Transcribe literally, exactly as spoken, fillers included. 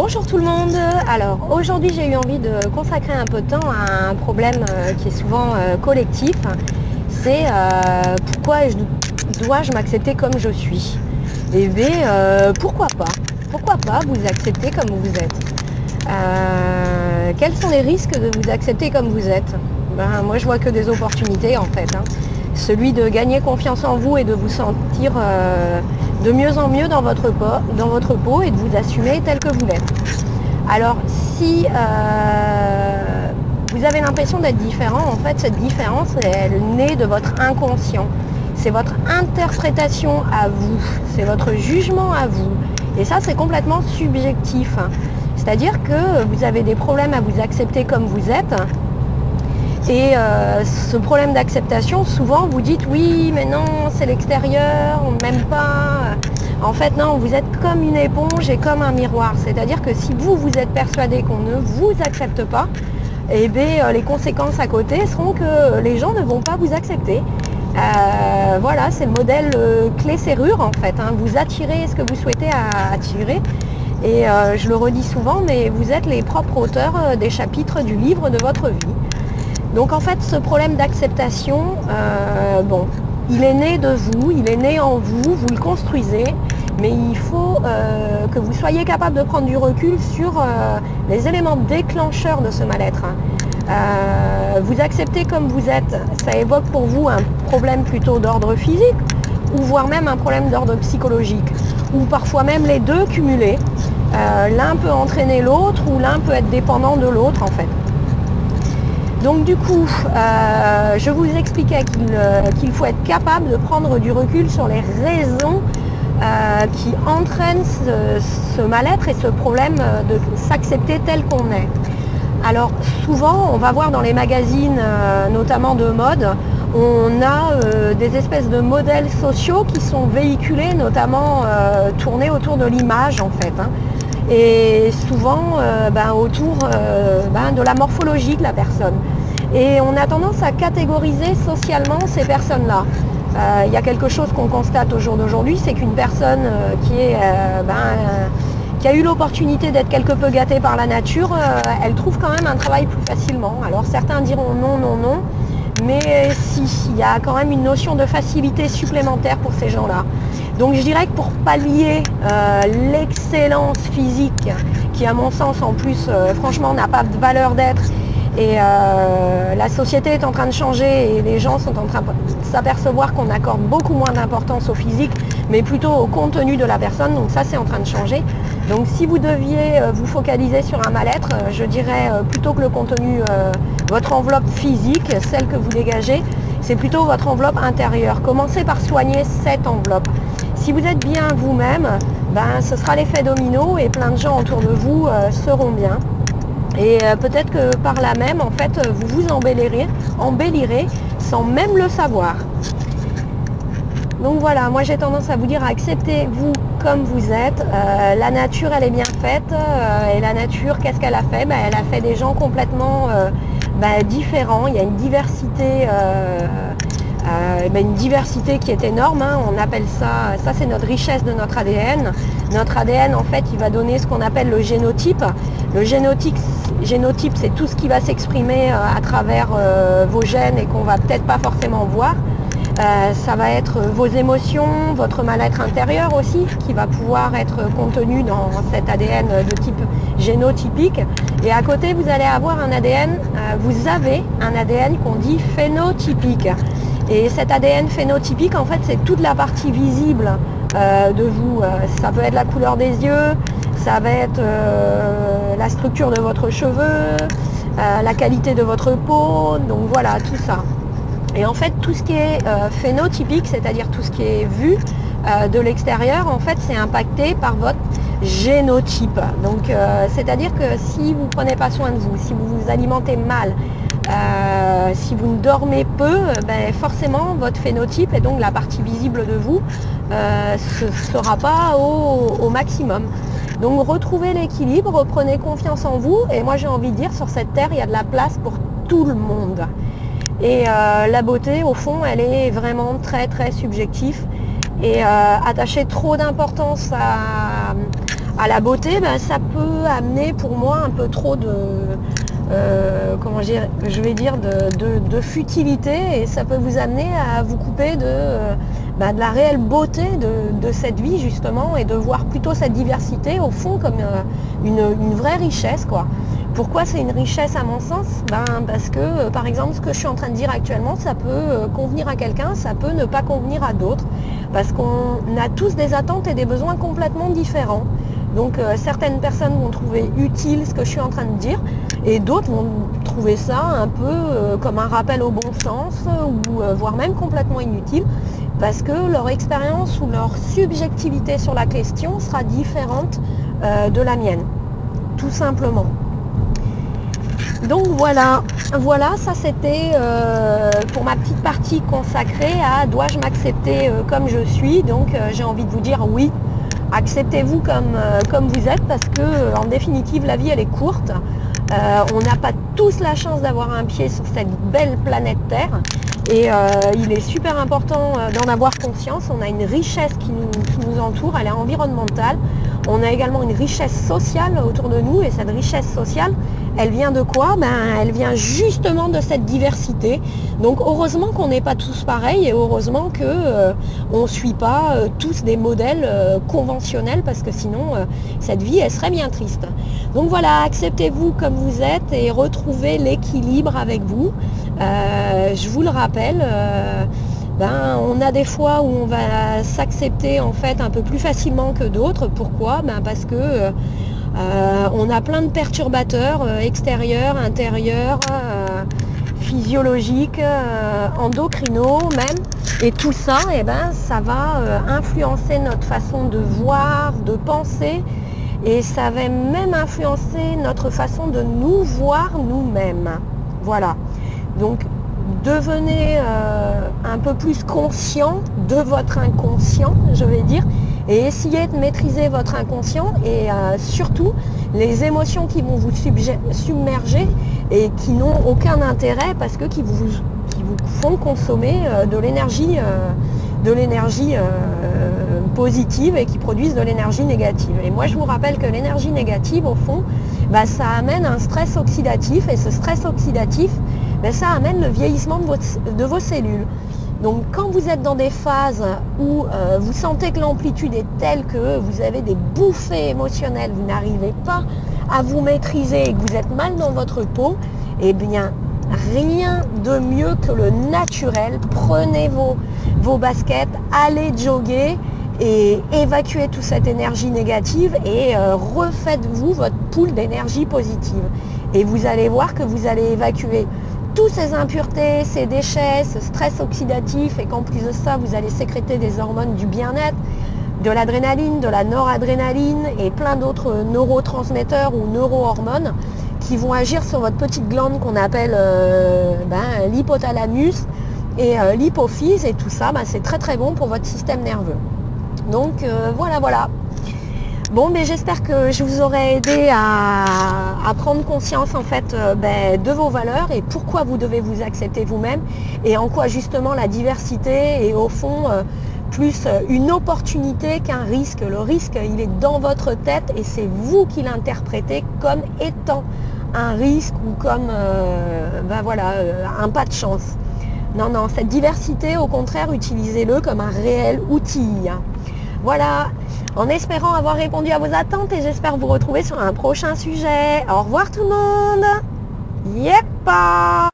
Bonjour tout le monde. Alors aujourd'hui j'ai eu envie de consacrer un peu de temps à un problème euh, qui est souvent euh, collectif. C'est euh, pourquoi je, dois-je m'accepter comme je suis? Eh bien euh, pourquoi pas? Pourquoi pas vous accepter comme vous êtes? euh, Quels sont les risques de vous accepter comme vous êtes? Ben, moi je vois que des opportunités en fait. Hein. Celui de gagner confiance en vous et de vous sentir euh, de mieux en mieux dans votre, peau, dans votre peau et de vous assumer tel que vous l'êtes. Alors si euh, vous avez l'impression d'être différent, en fait cette différence elle naît de votre inconscient. C'est votre interprétation à vous, c'est votre jugement à vous. Et ça c'est complètement subjectif. C'est-à-dire que vous avez des problèmes à vous accepter comme vous êtes. Et euh, ce problème d'acceptation, souvent vous dites oui mais non c'est l'extérieur, on ne m'aime pas. En fait non, vous êtes comme une éponge et comme un miroir. C'est-à-dire que si vous vous êtes persuadé qu'on ne vous accepte pas, eh bien, les conséquences à côté seront que les gens ne vont pas vous accepter. Euh, voilà, c'est le modèle euh, clé-serrure en fait. Hein. Vous attirez ce que vous souhaitez à attirer. Et euh, je le redis souvent, mais vous êtes les propres auteurs des chapitres du livre de votre vie. Donc en fait, ce problème d'acceptation, euh, bon, il est né de vous, il est né en vous, vous le construisez, mais il faut euh, que vous soyez capable de prendre du recul sur euh, les éléments déclencheurs de ce mal-être. Euh, vous accepter comme vous êtes, ça évoque pour vous un problème plutôt d'ordre physique, ou voire même un problème d'ordre psychologique, ou parfois même les deux cumulés. Euh, l'un peut entraîner l'autre, ou l'un peut être dépendant de l'autre en fait. Donc du coup, euh, je vous expliquais qu'il euh, qu'il faut être capable de prendre du recul sur les raisons euh, qui entraînent ce, ce mal-être et ce problème de s'accepter tel qu'on est. Alors souvent, on va voir dans les magazines, euh, notamment de mode, on a euh, des espèces de modèles sociaux qui sont véhiculés, notamment euh, tournés autour de l'image en fait. Hein. Et souvent euh, ben, autour euh, ben, de la morphologie de la personne. Et on a tendance à catégoriser socialement ces personnes-là. Euh, il y a quelque chose qu'on constate au jour d'aujourd'hui, c'est qu'une personne euh, qui, est, euh, ben, euh, qui a eu l'opportunité d'être quelque peu gâtée par la nature, euh, elle trouve quand même un travail plus facilement. Alors certains diront non, non, non, mais si, il y a quand même une notion de facilité supplémentaire pour ces gens-là. Donc je dirais que pour pallier euh, l'excellence physique, qui à mon sens en plus euh, franchement n'a pas de valeur d'être, et euh, la société est en train de changer et les gens sont en train de s'apercevoir qu'on accorde beaucoup moins d'importance au physique, mais plutôt au contenu de la personne, donc ça c'est en train de changer. Donc si vous deviez euh, vous focaliser sur un mal-être, je dirais euh, plutôt que le contenu, euh, votre enveloppe physique, celle que vous dégagez, c'est plutôt votre enveloppe intérieure. Commencez par soigner cette enveloppe. Si vous êtes bien vous-même, ben, ce sera l'effet domino et plein de gens autour de vous euh, seront bien. Et euh, peut-être que par là même, en fait, vous vous embellirez, embellirez sans même le savoir. Donc voilà, moi j'ai tendance à vous dire, acceptez-vous comme vous êtes. Euh, la nature, elle est bien faite. Euh, et la nature, qu'est-ce qu'elle a fait? Ben, elle a fait des gens complètement euh, ben, différents. Il y a une diversité... Euh, Euh, ben une diversité qui est énorme, hein. On appelle ça, ça c'est notre richesse de notre A D N. Notre A D N en fait il va donner ce qu'on appelle le génotype. Le génotype, génotype c'est tout ce qui va s'exprimer à travers euh, vos gènes et qu'on va peut-être pas forcément voir. Euh, ça va être vos émotions, votre mal-être intérieur aussi qui va pouvoir être contenu dans cet A D N de type génotypique. Et à côté vous allez avoir un A D N, euh, vous avez un A D N qu'on dit phénotypique. Et cet A D N phénotypique, en fait, c'est toute la partie visible euh, de vous. Ça peut être la couleur des yeux, ça va être euh, la structure de votre cheveu, euh, la qualité de votre peau, donc voilà, tout ça. Et en fait, tout ce qui est euh, phénotypique, c'est-à-dire tout ce qui est vu euh, de l'extérieur, en fait, c'est impacté par votre génotype. Donc, euh, c'est-à-dire que si vous ne prenez pas soin de vous, si vous vous alimentez mal, Euh, si vous dormez peu, ben forcément votre phénotype et donc la partie visible de vous euh, ne sera pas au, au maximum. Donc retrouvez l'équilibre, reprenez confiance en vous et moi j'ai envie de dire sur cette terre il y a de la place pour tout le monde. Et euh, la beauté au fond elle est vraiment très très subjective et euh, attacher trop d'importance à... à la beauté, bah, ça peut amener pour moi un peu trop de, euh, comment dire, je vais dire de, de, de futilité, et ça peut vous amener à vous couper de, euh, bah, de la réelle beauté de, de cette vie justement, et de voir plutôt sa diversité au fond comme euh, une, une vraie richesse, quoi. Pourquoi c'est une richesse à mon sens? Ben parce que, par exemple, ce que je suis en train de dire actuellement, ça peut convenir à quelqu'un, ça peut ne pas convenir à d'autres, parce qu'on a tous des attentes et des besoins complètement différents. Donc euh, certaines personnes vont trouver utile ce que je suis en train de dire, et d'autres vont trouver ça un peu euh, comme un rappel au bon sens, ou euh, voire même complètement inutile, parce que leur expérience ou leur subjectivité sur la question sera différente euh, de la mienne, tout simplement. Donc voilà, voilà, ça c'était euh, pour ma petite partie consacrée à dois-je m'accepter euh, comme je suis. Donc euh, j'ai envie de vous dire oui, acceptez-vous comme, euh, comme vous êtes, parce que euh, en définitive la vie elle est courte. Euh, on n'a pas tous la chance d'avoir un pied sur cette belle planète Terre, et euh, il est super important euh, d'en avoir conscience. On a une richesse qui nous, qui nous entoure, elle est environnementale. On a également une richesse sociale autour de nous, et cette richesse sociale, elle vient de quoi? Ben, elle vient justement de cette diversité. Donc heureusement qu'on n'est pas tous pareils, et heureusement qu'on euh, ne suit pas euh, tous des modèles euh, conventionnels, parce que sinon euh, cette vie elle serait bien triste. Donc voilà, acceptez-vous comme vous êtes et retrouvez l'équilibre avec vous. Euh, je vous le rappelle, euh, ben, on a des fois où on va s'accepter en fait un peu plus facilement que d'autres. Pourquoi? Ben, parce que euh, Euh, on a plein de perturbateurs euh, extérieurs, intérieurs, euh, physiologiques, euh, endocrinos même. Et tout ça, eh ben, ça va euh, influencer notre façon de voir, de penser. Et ça va même influencer notre façon de nous voir nous-mêmes. Voilà. Donc, devenez euh, un peu plus conscient de votre inconscient, je vais dire. Et essayez de maîtriser votre inconscient, et euh, surtout les émotions qui vont vous submerger et qui n'ont aucun intérêt, parce que qui vous, qui vous font consommer euh, de l'énergie euh, de l'énergie euh, positive, et qui produisent de l'énergie négative. Et moi je vous rappelle que l'énergie négative au fond, bah, ça amène un stress oxydatif, et ce stress oxydatif, bah, ça amène le vieillissement de, votre, de vos cellules. Donc quand vous êtes dans des phases où euh, vous sentez que l'amplitude est telle que vous avez des bouffées émotionnelles, vous n'arrivez pas à vous maîtriser et que vous êtes mal dans votre peau, eh bien rien de mieux que le naturel. Prenez vos, vos baskets, allez jogger et évacuez toute cette énergie négative, et euh, refaites-vous votre pool d'énergie positive. Et vous allez voir que vous allez évacuer toutes ces impuretés, ces déchets, ce stress oxydatif, et qu'en plus de ça, vous allez sécréter des hormones du bien-être, de l'adrénaline, de la noradrénaline et plein d'autres neurotransmetteurs ou neurohormones qui vont agir sur votre petite glande qu'on appelle euh, ben, l'hypothalamus et euh, l'hypophyse, et tout ça, ben, c'est très très bon pour votre système nerveux. Donc euh, voilà, voilà. Bon, mais j'espère que je vous aurai aidé à, à prendre conscience en fait euh, ben, de vos valeurs et pourquoi vous devez vous accepter vous-même, et en quoi justement la diversité est au fond euh, plus une opportunité qu'un risque. Le risque, il est dans votre tête, et c'est vous qui l'interprétez comme étant un risque ou comme euh, ben voilà, un pas de chance. Non, non, cette diversité, au contraire, utilisez-le comme un réel outil. Voilà, en espérant avoir répondu à vos attentes, et j'espère vous retrouver sur un prochain sujet. Au revoir tout le monde. Yep.